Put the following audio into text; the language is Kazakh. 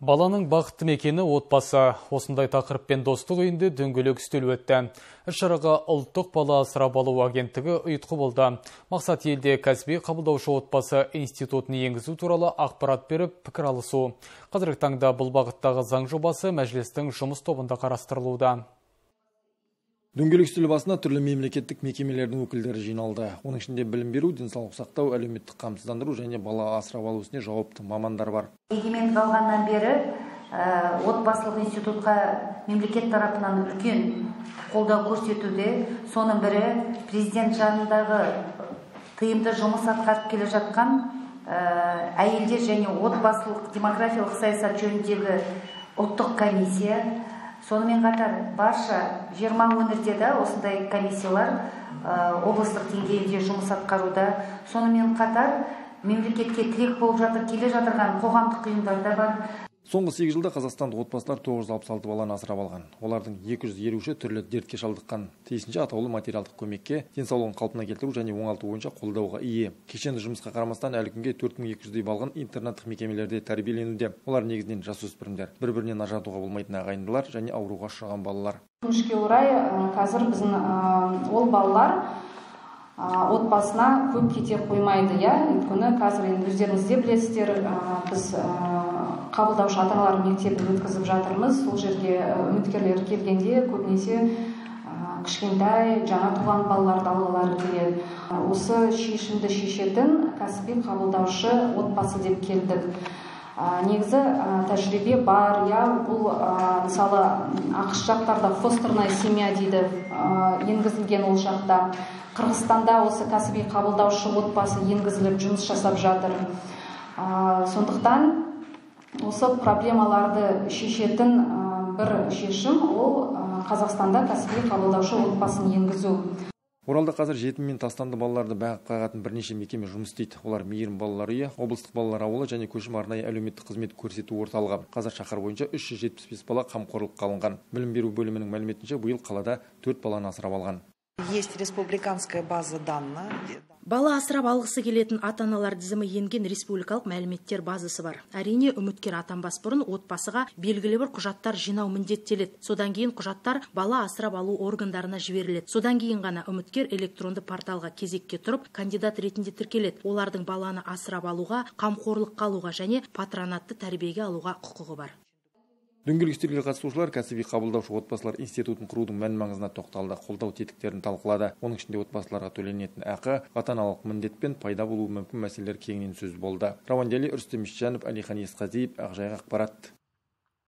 Баланың бақытты мекені отбасы. Осындай тақырыппен достық үйінде дөңгелек үстел өтті. Іс-шараға ұлттық бала асырап алу агенттігі ұйытқы болды. Мақсат елде кәсіби қабылдаушы отбасы институтын енгізу туралы ақпарат беріп пікір алысу. Қазіргі таңда бұл бағыттағы заң жобасы мәжілістің жұмыс тобында қарастырылуда. Дөңгелек үстел басына түрлі мемлекеттік мекемелердің өкілдері жиналды. Оның ішінде білім беру, денсаулық сақтау, әлеуметтік қамсыздандыру және бала асырап алу ісіне жауапты мамандар бар. Егемендік алғаннан бері отбасылық институтқа мемлекет тарапынан үлкен қолдау көрсетуде. Соның бірі президент жанындағы тиімді жұмыс атқарып келе жатқан әйелдер және отбасылық демографиялық саясат жөніндегі ұлттық комиссия. Сонымен қатар барша 20 өңірде де осындай комиссиялар облыстық деңгейінде жұмыс атқаруда. Сонымен қатар мемлекетке тірек болып келе жатырған қоғамдық ұйымдар да бар. Соңғы 8 жылда Қазақстандық отбасылар 966 баланы асырап алған. Олардың 253-і түрлі дертке шалдыққан. Тиісінше атаулы материалдық көмекке, денсаулығын қалпына келтіру және оңалту бойынша қолдауға ие. Кешенді жұмысқа қарамастан әлі күнге 4200-дей балған интернаттық мекемелерде тәрбиеленуде. Олар негізінен жасөспірімдер, бір-бірінен ажыратуға болмайтын ағайындылар және ауруға ұшыраған балалар. Өкінішке орай, қазір біздің ол балалар отбасына көп кете қоймайды, иә. Өйткені қазір өздеріңіз де білесіздер, біз қабылдаушы ата-аналар мектебін өткізіп жатырмыз. Сол жерге үміткерлер келгенде көбінесе кішкентай жаңа туған балаларды алғылары келеді. Осы шешімді шешетін кәсіби қабылдаушы отбасы деп келдік. Негізі тәжірибе бар, иә, бұл мысалы ақш жақтарда фостерная семья дейді, енгізілген ол жақта. Қырғызстанда осы кәсіби қабылдаушы отбасы енгізіліп жұмыс жасап жатыр. Сондықтан осы проблемаларды шешетін бір шешім ол Қазақстанда кәсіби қабылдаушы отбасын енгізу. Оралда қазір 7000 тастанды балаларды бағып қағатын бірнеше мекеме жұмыс істейді. Олар Мейірім балалар үйі, облыстық балалар ауылы және көшім арнайы әлеуметтік қызмет көрсету орталығы. Қазір шаһар бойынша 375 бала қамқорлыққа алынған. Білім беру бөлімінің мәліметінше биыл қалада 4 баланы асырап алған. Есть республиканская база данных. Бала асырап алғысы келетін ата-аналар тізімі енген республикалық мәліметтер базасы бар. Әрине, үміткер атанбас бұрын отбасыға белгілі бір құжаттар жинау міндеттеледі. Содан кейін құжаттар бала асырап алу органдарына жіберіледі. Содан кейін ғана үміткер электронды порталға кезекке тұрып, кандидат ретінде тіркеледі. Олардың баланы асырап алуға, қамқорлыққа алуға және патронатты тәрбиеге алуға құқығы бар. Дөңгелек үстелге қатысушылар кәсіби қабылдаушы отбасылар институтын құрудың мән маңызына тоқталды, қолдау тетіктерін талқылады. Оның ішінде отбасыларға төленетін ақы, ата-аналық міндет пен пайда болуы мүмкін мәселелер кеңінен сөз болды. Равандели Рүстем Ишжанов, Әлихан Есқазиев, Ақжайық ақпарат.